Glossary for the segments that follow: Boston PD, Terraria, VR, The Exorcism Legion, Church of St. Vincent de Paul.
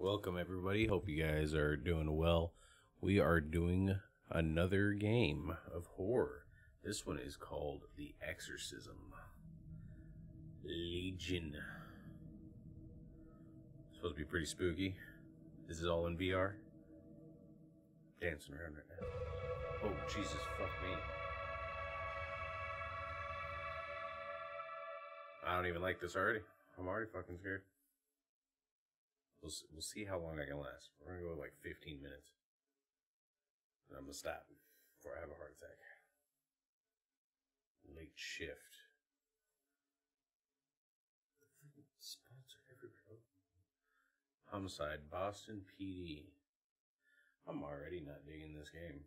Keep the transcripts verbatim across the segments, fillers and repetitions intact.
Welcome, everybody. Hope you guys are doing well. We are doing another game of horror. This one is called The Exorcism Legion. It's supposed to be pretty spooky. This is all in V R. Dancing around right now. Oh, Jesus, fuck me. I don't even like this already. I'm already fucking scared. We'll, we'll see how long I can last. We're going to go like fifteen minutes. And I'm going to stop before I have a heart attack. Late shift. The freaking spots are everywhere. Homicide, Boston P D. I'm already not digging this game.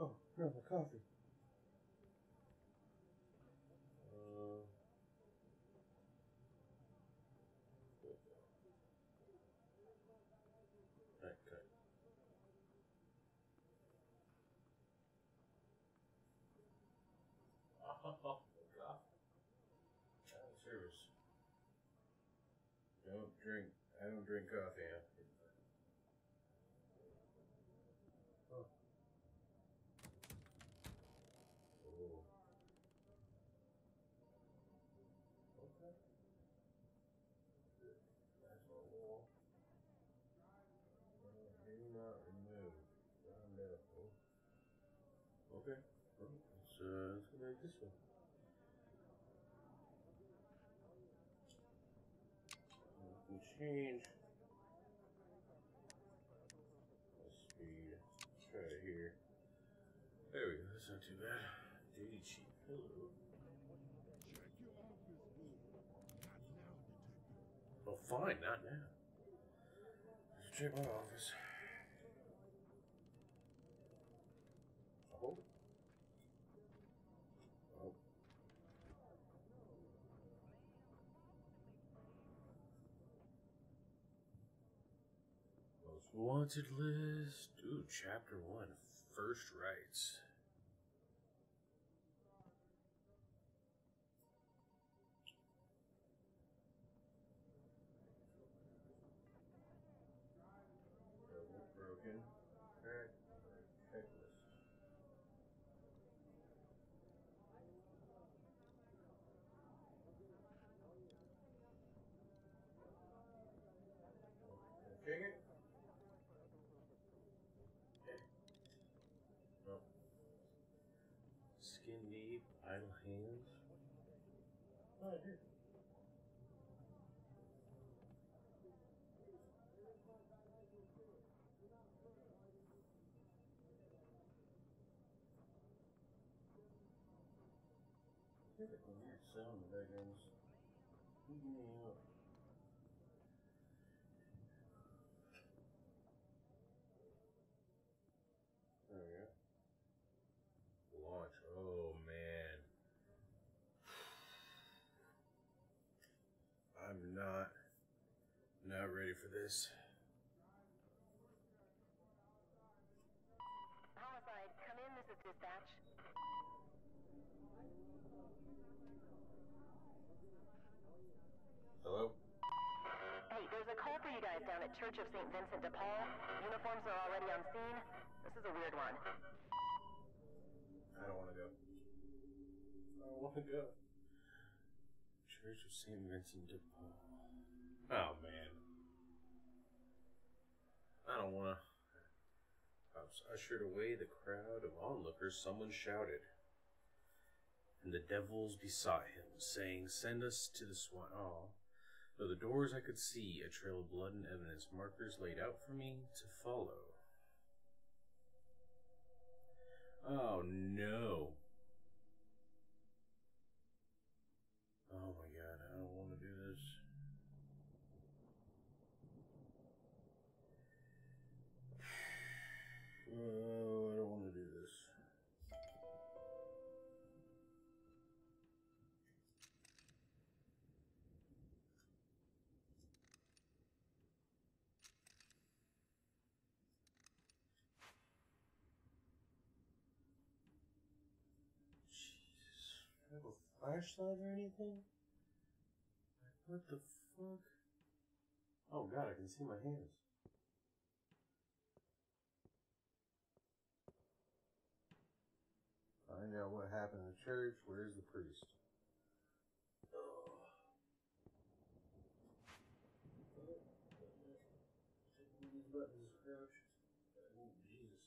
Oh, no, the coffee. Uh, right, cut. Oh, God. That was serious. Don't drink. I don't drink coffee. Huh? Uh, let's go back this way. We can change the speed. Let's try it here. There we go. That's not too bad. Dirty cheap pillow. Well, fine. Not now. Let's check my office. Wanted list. Ooh, chapter one, first rites. Broken. Alright. Checklist. Take it. Idle hands. Oh, I did. There's like a weird sound in the background. Keep me up. There we go. Launch. Oh, man. I'm not, not ready for this. Homicide, come in, this is dispatch. Hello? Hey, there's a call for you guys down at Church of Saint Vincent de Paul. Uniforms are already on scene. This is a weird one. I don't want to go. I don't want to go. Church of Saint Vincent de Paul. Oh man, I don't wanna. I was ushered away the crowd of onlookers. Someone shouted, and the devils besought him, saying, "Send us to the swine." Oh, though the doors I could see a trail of blood and evidence, markers laid out for me to follow. Oh no. Oh my God, I don't want to do this. Oh, I don't want to do this. flashlight or anything? What the fuck? Oh god, I can see my hands. Find out what happened in the church. Where's the priest? Buttons, crouched. Oh, Jesus.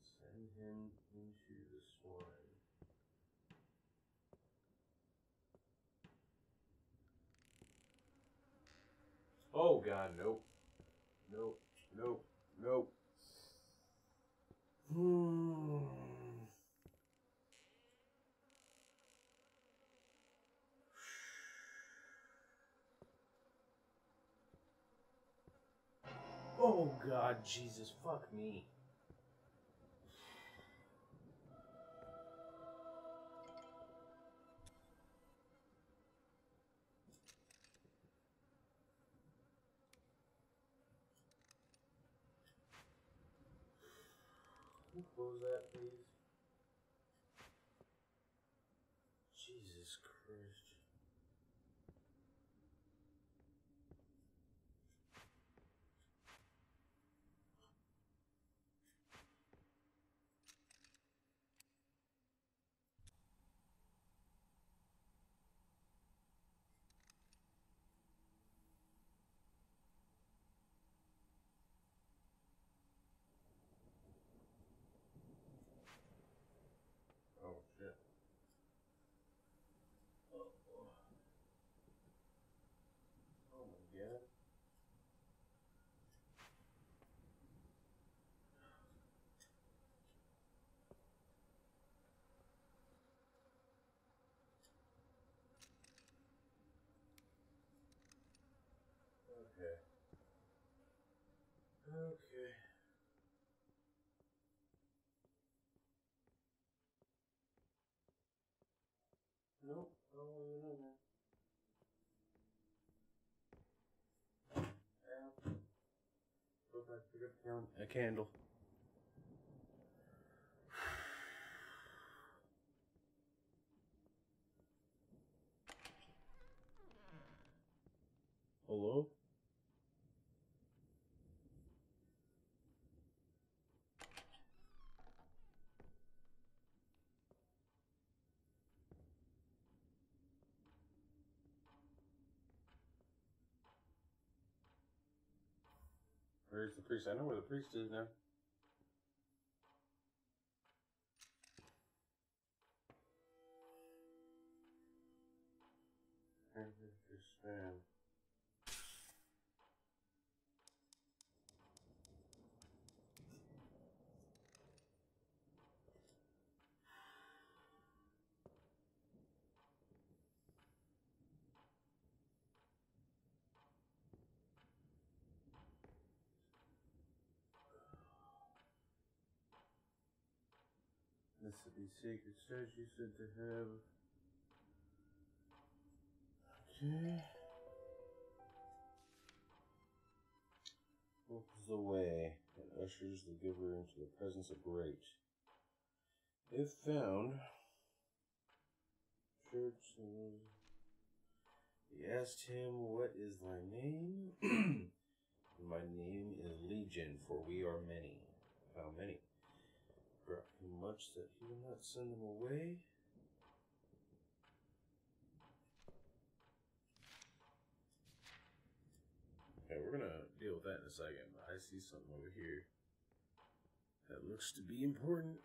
Send him into the swine. Oh, God, nope. Nope, nope, nope. Hmm. Oh God, Jesus, fuck me. Can you close that, please? Jesus Christ. Okay. Okay. Nope, I don't want to know that. Ow. Go back, pick up a candle. A candle. Hello? Where's the priest? I know where the priest is now. Spam. This would be sacred statue said to have. Okay. Opens the way and ushers the giver into the presence of great. If found, church, uh, he asked him, "What is thy name?" "My name is Legion, for we are many." How many? Brought him much that he will not send them away. Okay, we're gonna deal with that in a second. I see something over here that looks to be important.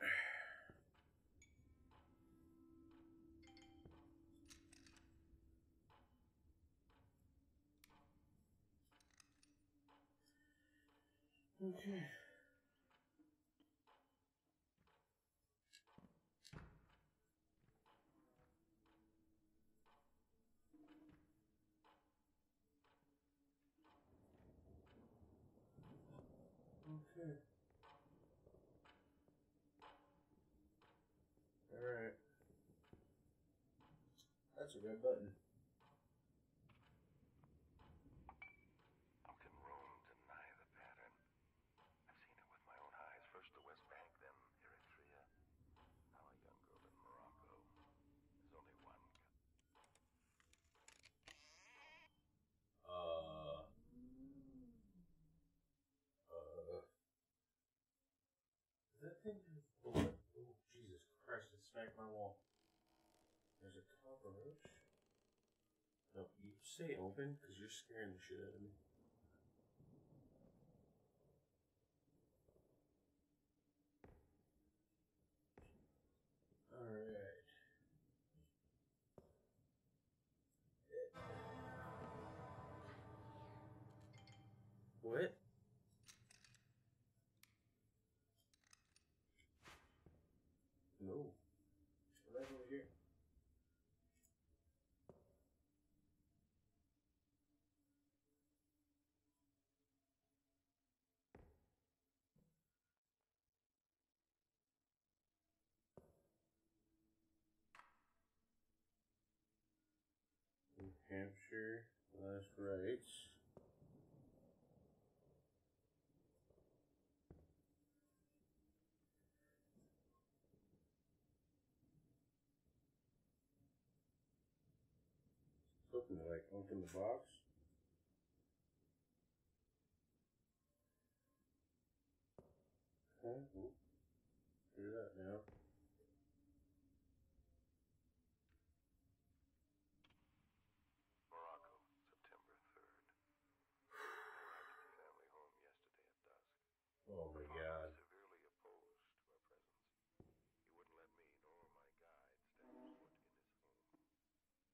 Okay. Okay. Alright. That's a good button. How can Rome deny the pattern? I've seen Oh, Jesus Christ, it smacked my wall. There's a cockroach. No, you stay open, because you're scaring the shit out of me. Alright. What? No. What is over here? New Hampshire, last rites. To like open the box. Okay, we'll do that now. Morocco, September third. Arrived at the family home yesterday at dusk. Oh my God. Severely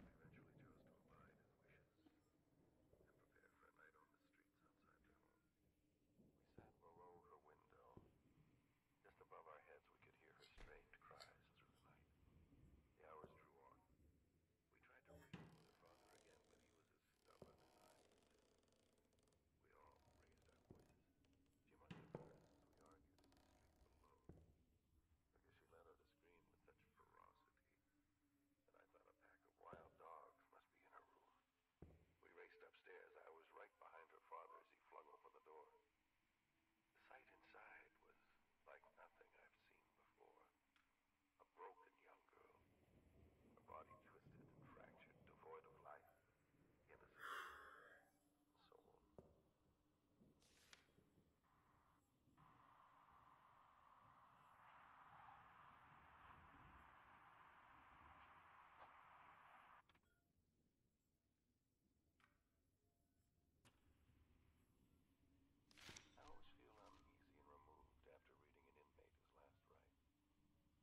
opposed to our presence. He wouldn't let me nor my guide step foot in his home. And though we tried to convince him otherwise, we eventually chose to abide his wishes and prepare for a night on the streets outside her home. We sat below her window. Just above our heads, we could hear her strained cries through the night. The hours drew on. We tried to reason with her father again, but he was as stubborn as I was. We all raised our voices. She must have heard us as we argued in the street below. Because she let out a scream with such ferocity that I thought a pack of wild dogs must be in her room. We raced upstairs. I was right behind her father as he flung open the door. The sight inside was like nothing I've seen before. A broken young girl, her body twisted and fractured, devoid of life, innocent, and so on. I always feel uneasy and removed after reading an inmate his last rite.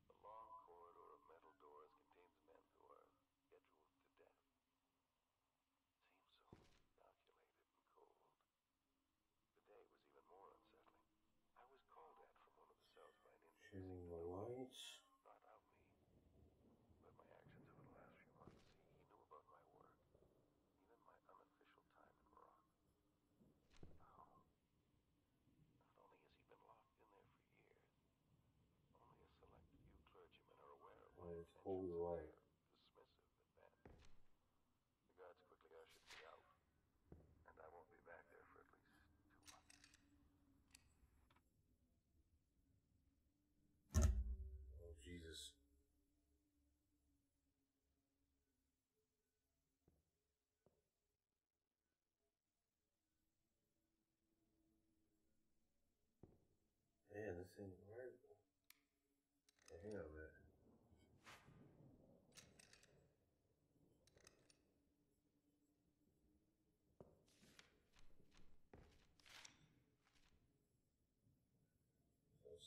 The long corridor of metal doors contains men who are scheduled to death. Seems so calculated and cold. The day was even more unsettling. I was called at from one of the cells by an inmate. Shimming the lights. Not of me, but my actions over the last few months. He knew about my work, even my unofficial time in Morocco. How? Not only has he been locked in there for years, only a select few clergymen are aware of my It's intentions. holy and light. They're dismissive and bad. The guards quickly ushered me out, and I won't be back there for at least two months. Oh, Jesus. Man, this thing's right. Hang on a minute.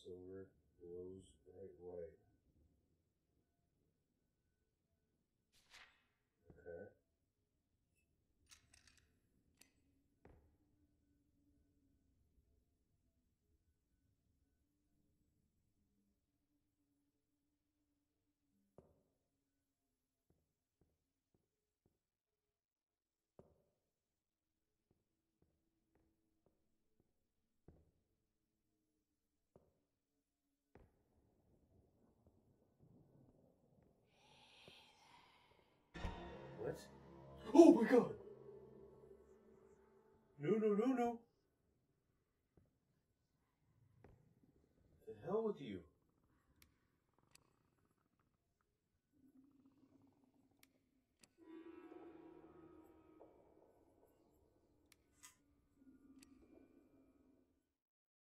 So silver glows bright white. Okay. What? Oh my God! No, no, no, no! The hell with you!